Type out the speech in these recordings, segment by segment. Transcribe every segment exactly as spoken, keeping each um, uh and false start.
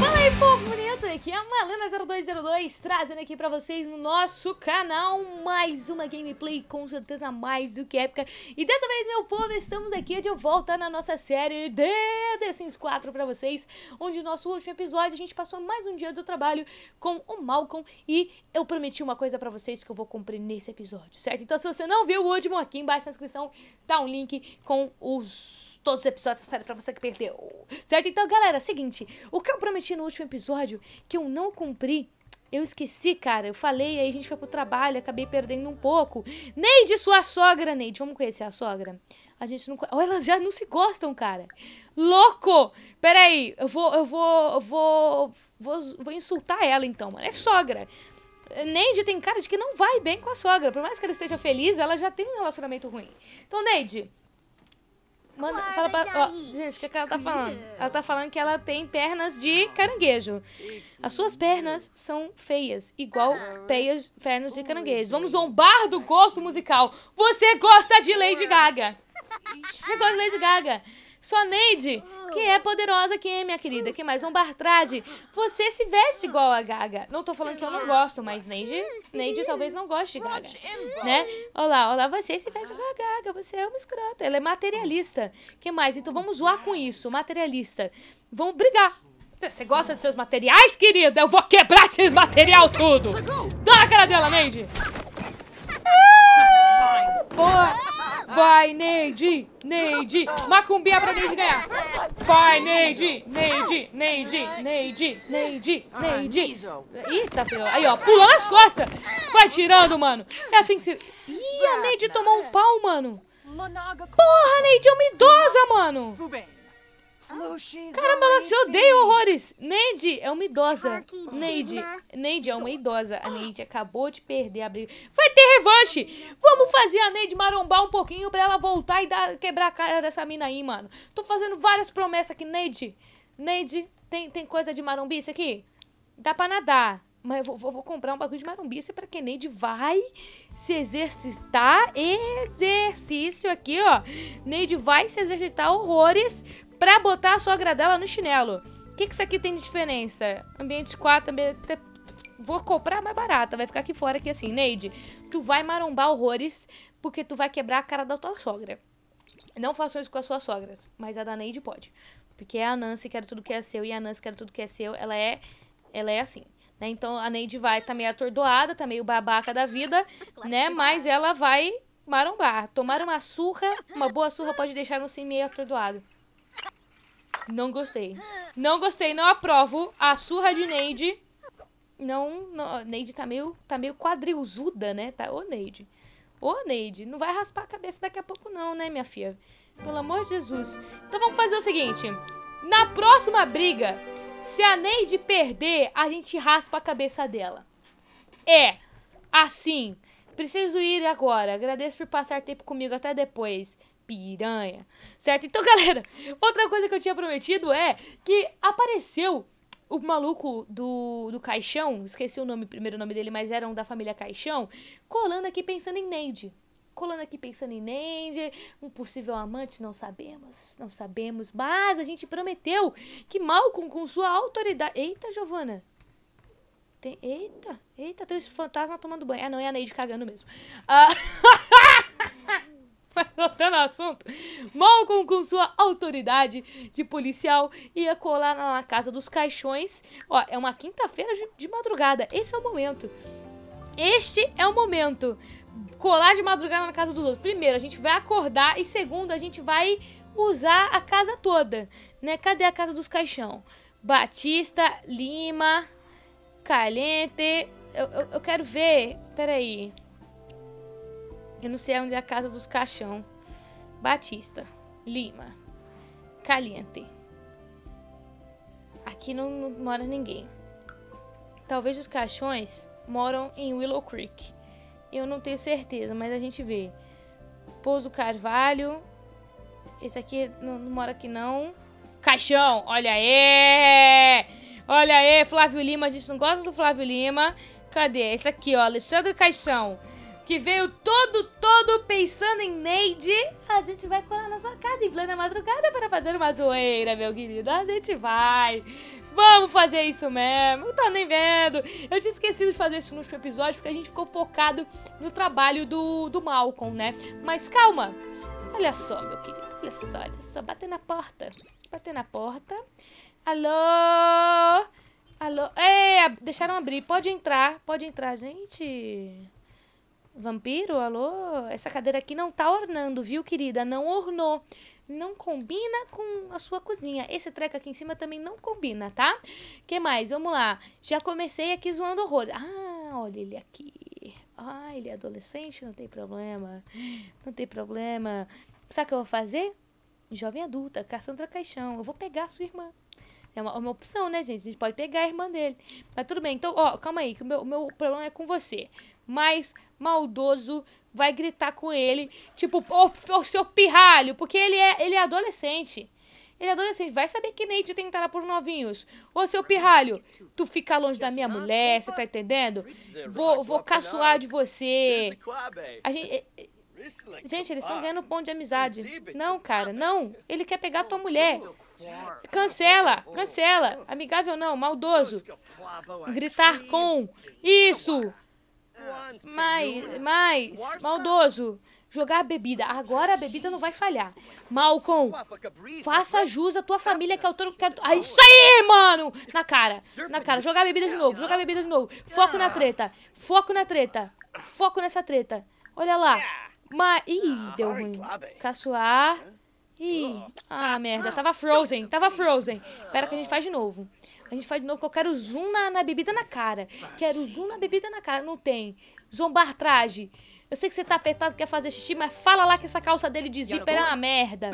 Fala aí, povo bonito! Aqui é a Malena zero dois zero dois trazendo aqui pra vocês no nosso canal mais uma gameplay com certeza mais do que épica. E dessa vez, meu povo, estamos aqui de volta na nossa série de The Sims quatro pra vocês, onde no nosso último episódio a gente passou mais um dia do trabalho com o Malcolm e eu prometi uma coisa pra vocês que eu vou cumprir nesse episódio, certo? Então se você não viu o último, aqui embaixo na descrição tá um link com os... todos os episódios da série pra você que perdeu. Certo? Então, galera, seguinte. O que eu prometi no último episódio, que eu não cumpri, eu esqueci, cara. Eu falei, aí a gente foi pro trabalho, acabei perdendo um pouco. Neide, sua sogra, Neide. Vamos conhecer a sogra? A gente não... Oh, elas já não se gostam, cara. Louco! Peraí, eu vou... Eu vou... Eu vou... Vou, vou insultar ela, então, mano. É sogra. Neide tem cara de que não vai bem com a sogra. Por mais que ela esteja feliz, ela já tem um relacionamento ruim. Então, Neide... Manda, fala pra, ó, gente, o que, que ela tá falando? Ela tá falando que ela tem pernas de caranguejo. As suas pernas são feias, igual peias, pernas de caranguejo. Vamos zombar do gosto musical. Você gosta de Lady Gaga. Você gosta de Lady Gaga. Só Neide, que é poderosa aqui, minha querida, que mais um bartrage. Você se veste igual a Gaga. Não tô falando que eu não gosto, mas Neide, Neide talvez não goste de Gaga, né? Olha lá, olha lá, você se veste igual a Gaga, você é uma escrota, ela é materialista. Que mais? Então vamos zoar com isso, materialista. Vamos brigar. Você gosta dos seus materiais, querida? Eu vou quebrar esses material tudo. Dá na cara dela, Neide. Boa. Vai, Neide, Neide, macumbia pra Neide ganhar. Vai, Neide, Neide, Neide, Neide, Neide, Neide. Eita, aí, ó, pulando as costas. Vai tirando, mano. É assim que se... Ih, a Neide tomou um pau, mano. Porra, Neide é uma idosa, mano. Caramba, ela se odeia, horrores. Neide é uma idosa. Neide, Neide é uma idosa. A Neide acabou de perder a briga. Vai ter revanche. Vamos fazer a Neide marombar um pouquinho pra ela voltar e dar, quebrar a cara dessa mina aí, mano. Tô fazendo várias promessas aqui, Neide. Neide, tem, tem coisa de marombice aqui? Dá pra nadar. Mas eu vou, vou, vou comprar um bagulho de marombice pra que Neide vai se exercitar. Exercício aqui, ó. Neide vai se exercitar horrores pra botar a sogra dela no chinelo. O que, que isso aqui tem de diferença? Ambiente quatro, ambiente... Vou comprar mais barata, vai ficar aqui fora aqui assim. Neide, tu vai marombar horrores porque tu vai quebrar a cara da tua sogra. Não façam isso com as suas sogras, mas a da Neide pode. Porque a Nancy quer tudo que é seu e a Nancy quer tudo que é seu, ela é, ela é assim. Né? Então a Neide vai, tá meio atordoada, tá meio babaca da vida, né? Mas ela vai marombar. Tomar uma surra, uma boa surra pode deixar no sim meio atordoado. Não gostei. Não gostei, não aprovo. A surra de Neide. Não, não. Neide tá meio, tá meio quadrilzuda, né? Tá, ô, Neide. Ô, Neide. Não vai raspar a cabeça daqui a pouco não, né, minha filha? Pelo amor de Jesus. Então vamos fazer o seguinte. Na próxima briga, se a Neide perder, a gente raspa a cabeça dela. É. Assim. Preciso ir agora. Agradeço por passar tempo comigo. Até depois. Piranha, certo? Então, galera, outra coisa que eu tinha prometido é que apareceu o maluco do, do Caixão, esqueci o nome, primeiro nome dele, mas era um da família Caixão, colando aqui pensando em Neide. Colando aqui pensando em Neide, um possível amante, não sabemos, não sabemos, mas a gente prometeu que Malcolm, com sua autoridade... Eita, Giovana! Tem... Eita, eita, tem esse fantasma tomando banho. Ah, não, é a Neide cagando mesmo. Ah... Mas voltando ao assunto, Malcolm, com sua autoridade de policial, ia colar na casa dos Caixões. Ó, é uma quinta-feira de, de madrugada. Esse é o momento. Este é o momento. Colar de madrugada na casa dos outros. Primeiro, a gente vai acordar. E segundo, a gente vai usar a casa toda. Né? Cadê a casa dos Caixão? Batista, Lima, Calente. Eu, eu, eu quero ver... Peraí... Eu não sei onde é a casa dos Caixão. Batista. Lima. Caliente. Aqui não, não mora ninguém. Talvez os Caixões moram em Willow Creek. Eu não tenho certeza, mas a gente vê. Pouso Carvalho. Esse aqui não, não mora aqui não. Caixão! Olha aí! Olha aí, Flávio Lima. A gente não gosta do Flávio Lima. Cadê? Esse aqui, ó. Alexandre Caixão. que veio todo, todo pensando em Neide. A gente vai colar na sua casa em plena madrugada para fazer uma zoeira, meu querido. A gente vai. Vamos fazer isso mesmo. Não tô nem vendo. Eu tinha esquecido de fazer isso no último episódio porque a gente ficou focado no trabalho do, do Malcolm, né? Mas calma. Olha só, meu querido. Olha só, olha só. Bater na porta. Bater na porta. Alô? Alô? É, deixaram abrir. Pode entrar. Pode entrar, gente. Vampiro, alô? Essa cadeira aqui não tá ornando, viu, querida? Não ornou. Não combina com a sua cozinha. Esse treco aqui em cima também não combina, tá? Que mais? Vamos lá. Já comecei aqui zoando horror. Ah, olha ele aqui. Ah, ele é adolescente, não tem problema. Não tem problema. Sabe o que eu vou fazer? Jovem adulta, Cassandra Caixão. Eu vou pegar a sua irmã. É uma, uma opção, né, gente? A gente pode pegar a irmã dele. Mas tudo bem. Então, ó, calma aí, que o meu, o meu problema é com você. Mas maldoso vai gritar com ele, tipo, ô, ô, seu pirralho, porque ele é, ele é adolescente. Ele é adolescente, vai saber que Neide tem que estar por novinhos. Ô, seu pirralho, tu fica longe da minha mulher, você tá entendendo? Vou, vou caçoar de você. A gente, gente, eles estão ganhando pão de amizade. Não, cara, não. Ele quer pegar a tua mulher. Cancela, cancela. Amigável não, maldoso. Gritar com. Isso. Mais, mais, maldoso. Jogar a bebida. Agora a bebida não vai falhar. Malcolm, faça jus à tua família que é o todo... Ah, isso aí, mano! Na cara, na cara. Jogar a bebida de novo, jogar a bebida de novo. Foco na treta, foco na treta. Foco nessa treta. Olha lá. Ma... Ih, deu ruim. Caçoar. Ih, ah, merda. Tava frozen, tava frozen. Espera que a gente faz de novo. A gente faz de novo que eu quero zoom na, na bebida na cara. Quero zoom na bebida na cara. Não tem. Zombar traje. Eu sei que você tá apertado, quer fazer xixi, mas fala lá que essa calça dele de zíper é uma merda.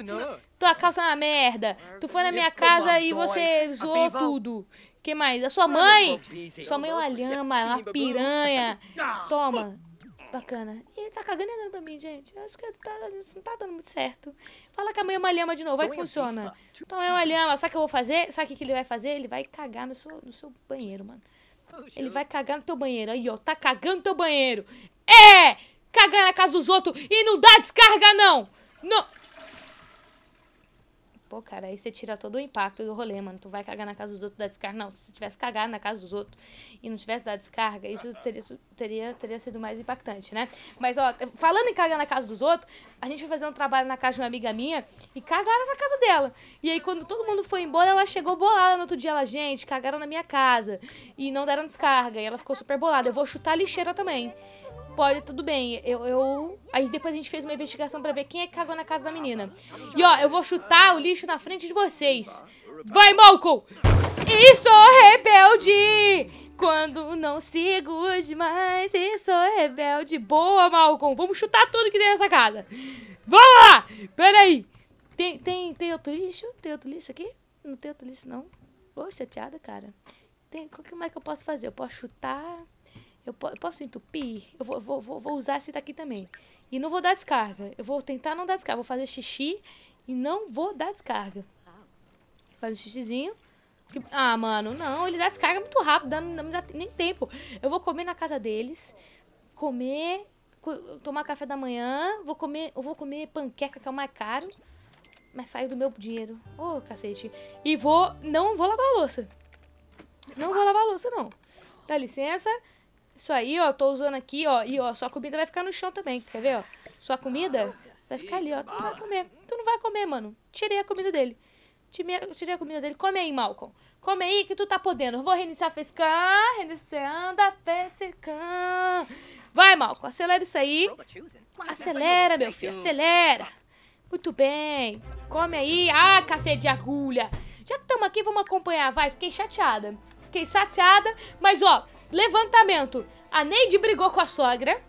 Tua calça é uma merda. Tu foi na minha casa e você zoou tudo. O que mais? A sua mãe? Sua mãe é uma lhama, uma piranha. Toma. Bacana. E ele tá cagando e andando pra mim, gente. Eu acho que tá, não tá dando muito certo. Fala que a mãe é uma lhama de novo, vai que funciona. Então é uma lhama. Sabe o que eu vou fazer? Sabe o que ele vai fazer? Ele vai cagar no seu, no seu banheiro, mano. Ele vai cagar no teu banheiro. Aí, ó, tá cagando no teu banheiro. É! Cagar na casa dos outros e não dá descarga, não! Não! Pô, cara, aí você tira todo o impacto do rolê, mano. Tu vai cagar na casa dos outros e dar descarga. Não, se você tivesse cagado na casa dos outros e não tivesse dado descarga, isso teria, teria, teria sido mais impactante, né? Mas, ó, falando em cagar na casa dos outros, a gente foi fazer um trabalho na casa de uma amiga minha e cagaram na casa dela. E aí, quando todo mundo foi embora, ela chegou bolada no outro dia. Ela, gente, cagaram na minha casa e não deram descarga. E ela ficou super bolada. Eu vou chutar a lixeira também. Pode, tudo bem, eu, eu... Aí depois a gente fez uma investigação pra ver quem é que cagou na casa da menina. E ó, eu vou chutar o lixo na frente de vocês. Vai, Malcolm! E sou rebelde! Quando não sigo demais, e sou rebelde. Boa, Malcolm! Vamos chutar tudo que tem nessa casa. Vamos lá! Peraí. Tem, tem, tem outro lixo? Tem outro lixo aqui? Não tem outro lixo, não. Ô, chateada, cara. Tem, o que mais que eu posso fazer? Eu posso chutar... Eu posso entupir? Eu vou, vou, vou, vou usar esse daqui também. E não vou dar descarga. Eu vou tentar não dar descarga. Vou fazer xixi e não vou dar descarga. Faz um xixizinho. Ah, mano, não. Ele dá descarga muito rápido. Não me dá nem tempo. Eu vou comer na casa deles. Comer. Tomar café da manhã. Vou comer, eu vou comer panqueca, que é o mais caro. Mas saiu do meu dinheiro. Ô, cacete. E vou... Não vou lavar a louça. Não vou lavar a louça, não. Dá licença. Isso aí, ó, tô usando aqui, ó, e ó, sua comida vai ficar no chão também, quer ver, ó? Sua comida vai ficar ali, ó, tu não vai comer, tu não vai comer, mano. Tirei a comida dele, tirei a comida dele, come aí, Malcolm, come aí que tu tá podendo. Vou reiniciar a Facecam, reiniciando a Facecam. Vai, Malcolm, acelera isso aí, acelera, meu filho, acelera. Muito bem, come aí, ah, cacete de agulha. Já que estamos aqui, vamos acompanhar, vai, fiquei chateada, fiquei chateada, mas ó... Levantamento. A Neide brigou com a sogra.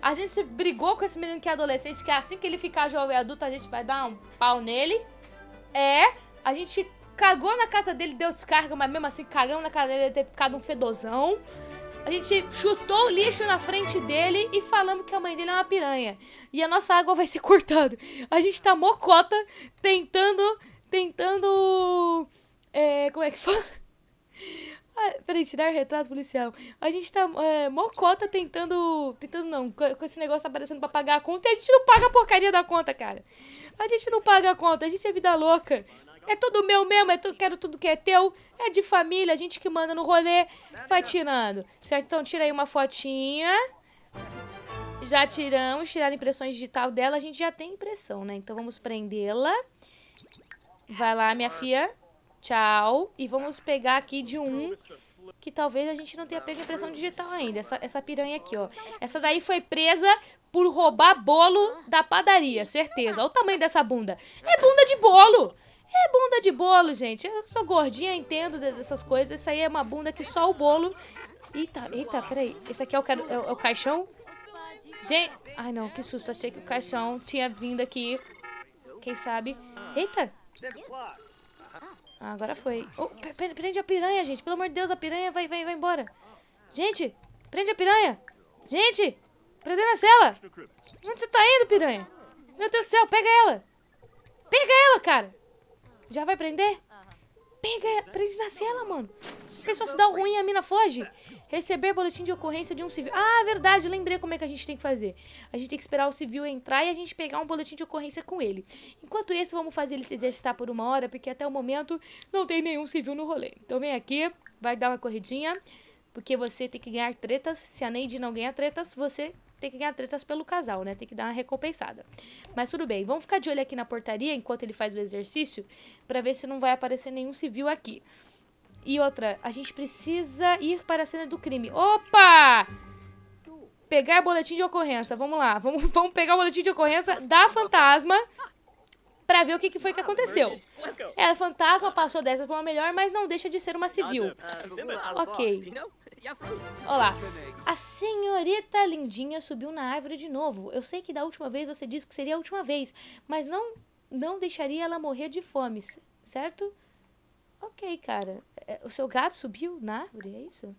A gente brigou com esse menino que é adolescente, que assim que ele ficar jovem adulto, a gente vai dar um pau nele. É. A gente cagou na casa dele, deu descarga, mas mesmo assim cagamos na casa dele, ele ter ficado um fedozão. A gente chutou o lixo na frente dele e falamos que a mãe dele é uma piranha. E a nossa água vai ser cortada. A gente tá mocota tentando... Tentando... É, como é que fala? Ah, peraí, tirar retrato policial. A gente tá é, mocota tentando... Tentando não, com esse negócio aparecendo pra pagar a conta. E a gente não paga a porcaria da conta, cara. A gente não paga a conta, a gente é vida louca. É tudo meu mesmo, é tu, quero tudo que é teu. É de família, a gente que manda no rolê. Vai tirando. Certo, então tira aí uma fotinha. Já tiramos, tiraram impressões digital dela. A gente já tem impressão, né? Então vamos prendê-la. Vai lá, minha filha. Tchau. E vamos pegar aqui de um que talvez a gente não tenha pego impressão digital ainda. Essa, essa piranha aqui, ó. Essa daí foi presa por roubar bolo da padaria, certeza. Olha o tamanho dessa bunda. É bunda de bolo. É bunda de bolo, gente. Eu sou gordinha, entendo dessas coisas. Essa aí é uma bunda que só o bolo... Eita, eita, peraí. Esse aqui é o, é o, é o caixão? Gente... Ai, não, que susto. Achei que o caixão tinha vindo aqui. Quem sabe... Eita. Ah, agora foi. Oh, prende a piranha, gente. Pelo amor de Deus, a piranha vai, vai, vai embora. Gente, prende a piranha. Gente, prende na cela. Onde você tá indo, piranha? Meu Deus do céu, pega ela. Pega ela, cara. Já vai prender? Pega ela. Prende na cela, mano. A pessoa se dá um ruim e a mina foge. Receber boletim de ocorrência de um civil. Ah, verdade. Lembrei como é que a gente tem que fazer. A gente tem que esperar o civil entrar e a gente pegar um boletim de ocorrência com ele. Enquanto isso, vamos fazer ele se exercitar por uma hora, porque até o momento não tem nenhum civil no rolê. Então vem aqui, vai dar uma corridinha, porque você tem que ganhar tretas. Se a Neide não ganhar tretas, você... tem que ganhar tretas pelo casal, né? Tem que dar uma recompensada. Mas tudo bem. Vamos ficar de olho aqui na portaria enquanto ele faz o exercício pra ver se não vai aparecer nenhum civil aqui. E outra, a gente precisa ir para a cena do crime. Opa! Pegar boletim de ocorrência. Vamos lá. Vamos, vamos pegar o boletim de ocorrência da fantasma pra ver o que, que foi que aconteceu. É, a fantasma passou dessa pra uma melhor, mas não deixa de ser uma civil. Ok. Olá, a senhorita lindinha subiu na árvore de novo. Eu sei que da última vez você disse que seria a última vez, mas não, não deixaria ela morrer de fome, certo? Ok, cara. O seu gato subiu na árvore, é isso?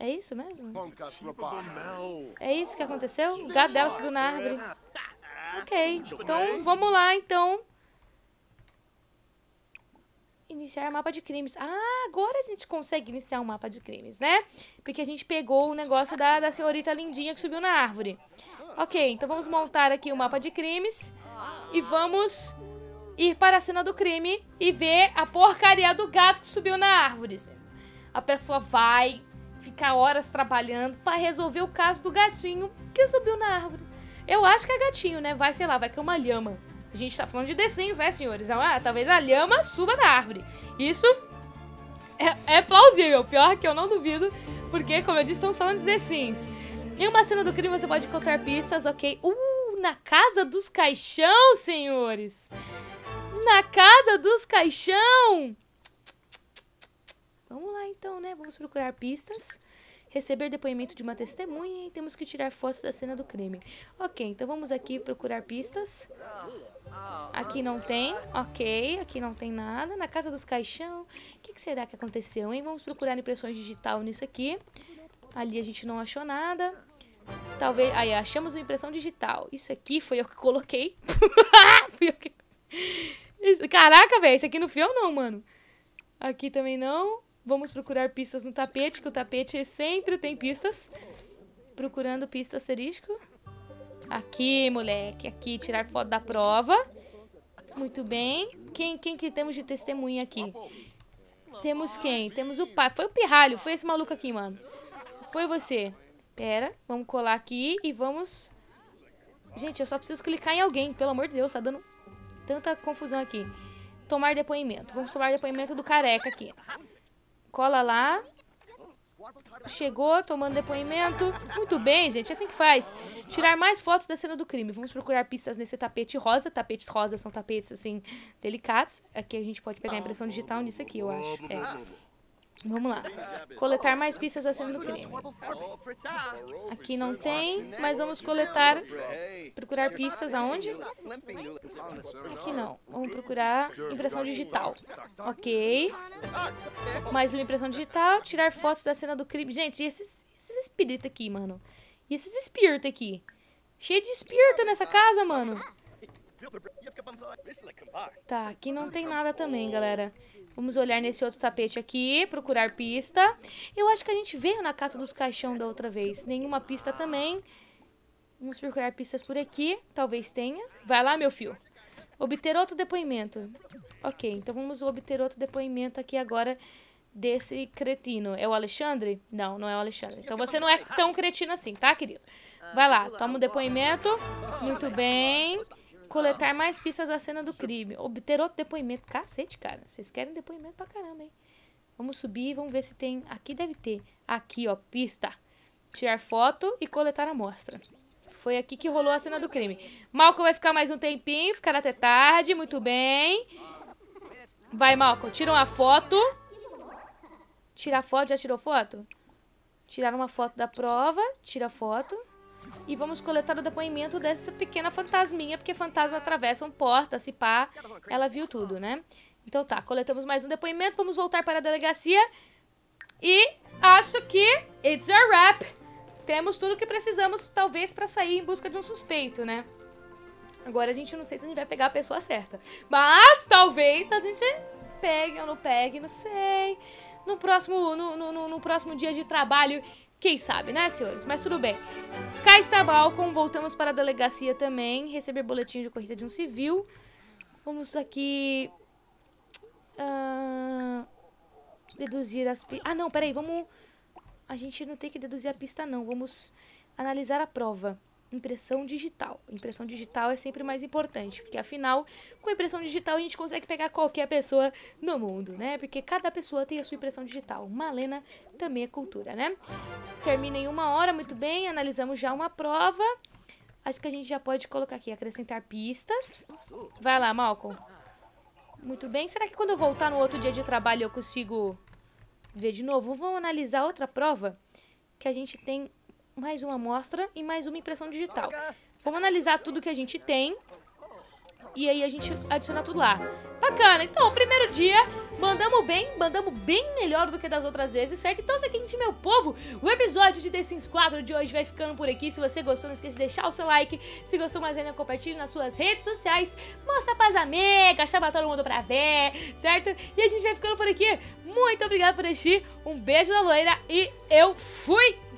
É isso mesmo? É isso que aconteceu? O gato dela subiu na árvore. Ok, então vamos lá, então. Iniciar mapa de crimes. Ah, agora a gente consegue iniciar um mapa de crimes, né? Porque a gente pegou o negócio da, da senhorita lindinha que subiu na árvore. Ok, então vamos montar aqui o mapa de crimes. E vamos ir para a cena do crime e ver a porcaria do gato que subiu na árvore. A pessoa vai ficar horas trabalhando para resolver o caso do gatinho que subiu na árvore. Eu acho que é gatinho, né? Vai, sei lá, vai que é uma lhama. A gente tá falando de The Sims, né, senhores? Ah, talvez a lhama suba na árvore. Isso é, é plausível. Pior que eu não duvido, porque, como eu disse, estamos falando de The Sims. Em uma cena do crime, você pode encontrar pistas, ok? Uh, na casa dos Caixão, senhores! Na casa dos Caixão! Vamos lá, então, né? Vamos procurar pistas. Receber depoimento de uma testemunha e temos que tirar fotos da cena do crime. Ok, então vamos aqui procurar pistas. Aqui não tem. Ok, aqui não tem nada. Na casa dos Caixão. O que, que será que aconteceu, hein? Vamos procurar impressões digital nisso aqui. Ali a gente não achou nada. Talvez... Aí, achamos uma impressão digital. Isso aqui foi eu que coloquei. Foi eu que... Isso... Caraca, velho. Isso aqui não fui eu não, mano. Aqui também não. Vamos procurar pistas no tapete, que o tapete sempre tem pistas. Procurando pista asterisco. Aqui, moleque. Aqui, tirar foto da prova. Muito bem. Quem, quem que temos de testemunha aqui? Temos quem? Temos o pai. Foi o pirralho. Foi esse maluco aqui, mano. Foi você. Pera. Vamos colar aqui e vamos... Gente, eu só preciso clicar em alguém. Pelo amor de Deus, tá dando tanta confusão aqui. Tomar depoimento. Vamos tomar depoimento do careca aqui. Cola lá. Chegou, tomando depoimento. Muito bem, gente, é assim que faz. Tirar mais fotos da cena do crime. Vamos procurar pistas nesse tapete rosa. Tapetes rosas são tapetes, assim, delicados. Aqui a gente pode pegar a impressão digital nisso aqui, eu acho. É. Vamos lá. Coletar mais pistas da cena do crime. Aqui não tem, mas vamos coletar... Procurar pistas aonde? Aqui não. Vamos procurar impressão digital. Ok. Mais uma impressão digital. Tirar fotos da cena do crime. Gente, e esses, esses espíritos aqui, mano? E esses espíritos aqui? Cheio de espírito nessa casa, mano. Tá, aqui não tem nada também, galera. Vamos olhar nesse outro tapete aqui, procurar pista. Eu acho que a gente veio na casa dos Caixão da outra vez. Nenhuma pista também. Vamos procurar pistas por aqui. Talvez tenha. Vai lá, meu filho. Obter outro depoimento. Ok, então vamos obter outro depoimento aqui agora desse cretino. É o Alexandre? Não, não é o Alexandre. Então você não é tão cretino assim, tá, querido? Vai lá, toma o depoimento. Muito bem. Coletar mais pistas da cena do crime. Obter outro depoimento. Cacete, cara. Vocês querem depoimento pra caramba, hein? Vamos subir, vamos ver se tem... Aqui deve ter. Aqui, ó, pista. Tirar foto e coletar a amostra. Foi aqui que rolou a cena do crime. Malcolm vai ficar mais um tempinho, ficar até tarde. Muito bem. Vai, Malcolm. Tira uma foto. Tirar foto. Já tirou foto? Tirar uma foto da prova. Tira foto. E vamos coletar o depoimento dessa pequena fantasminha, porque fantasma atravessam portas, se pá. Ela viu tudo, né? Então tá, coletamos mais um depoimento. Vamos voltar para a delegacia. E acho que it's a wrap. Temos tudo o que precisamos, talvez, pra sair em busca de um suspeito, né? Agora a gente não sei se a gente vai pegar a pessoa certa. Mas talvez a gente pegue ou não pegue, não sei. No próximo, no, no, no próximo dia de trabalho, quem sabe, né, senhores? Mas tudo bem. Cá está Malcolm, voltamos para a delegacia também. Receber boletim de corrida de um civil. Vamos aqui... Uh, deduzir as... Ah, não, peraí, vamos... A gente não tem que deduzir a pista, não. Vamos analisar a prova. Impressão digital. Impressão digital é sempre mais importante, porque, afinal, com a impressão digital a gente consegue pegar qualquer pessoa no mundo, né? Porque cada pessoa tem a sua impressão digital. Malena também é cultura, né? Termina em uma hora, muito bem. Analisamos já uma prova. Acho que a gente já pode colocar aqui, acrescentar pistas. Vai lá, Malcolm. Muito bem. Será que quando eu voltar no outro dia de trabalho eu consigo... ver de novo? Vamos analisar outra prova que a gente tem mais uma amostra e mais uma impressão digital. Vamos analisar tudo que a gente tem e aí a gente adiciona tudo lá. Bacana, então o primeiro dia mandamos bem, mandamos bem melhor do que das outras vezes, certo? Então é o seguinte, meu povo, o episódio de The Sims quatro de hoje vai ficando por aqui. Se você gostou, não esqueça de deixar o seu like. Se gostou mais ainda, compartilhe nas suas redes sociais. Mostra pras amigas, chama todo mundo pra ver, certo? E a gente vai ficando por aqui. Muito obrigada por assistir, um beijo da loira e eu fui!